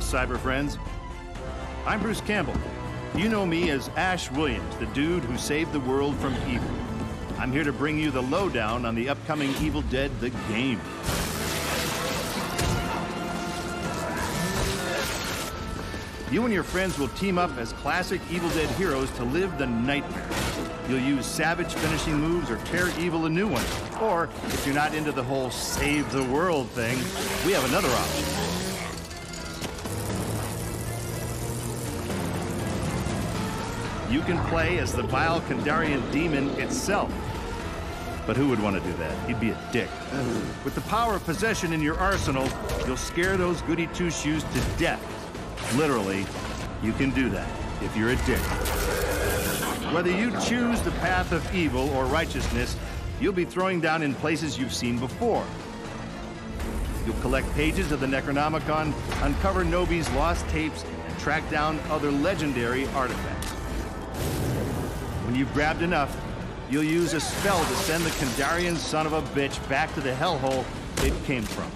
cyber friends. I'm Bruce Campbell. You know me as Ash Williams, the dude who saved the world from evil. I'm here to bring you the lowdown on the upcoming Evil Dead: The Game. You and your friends will team up as classic Evil Dead heroes to live the nightmare. You'll use savage finishing moves or tear evil a new one. Or, if you're not into the whole save the world thing, we have another option. You can play as the vile Kandarian Demon itself. But who would want to do that? He'd be a dick. With the power of possession in your arsenal, you'll scare those goody-two-shoes to death. Literally, you can do that if you're a dick. Whether you choose the path of evil or righteousness, you'll be throwing down in places you've seen before. You'll collect pages of the Necronomicon, uncover Nobi's lost tapes, and track down other legendary artifacts. When you've grabbed enough, you'll use a spell to send the Kandarian son of a bitch back to the hellhole it came from.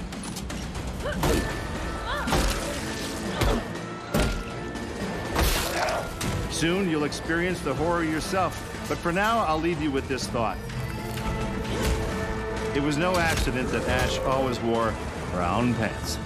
Soon, you'll experience the horror yourself, but for now, I'll leave you with this thought. It was no accident that Ash always wore brown pants.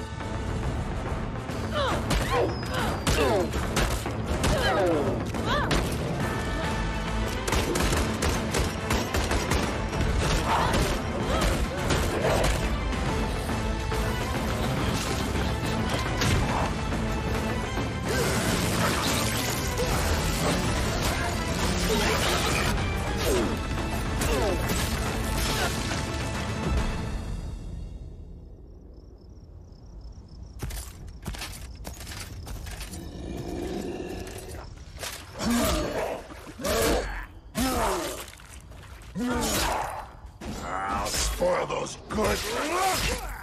I'll spoil those goods.